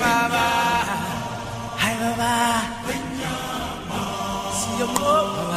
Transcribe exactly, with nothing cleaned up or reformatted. Baba, hi Baba, see your mom.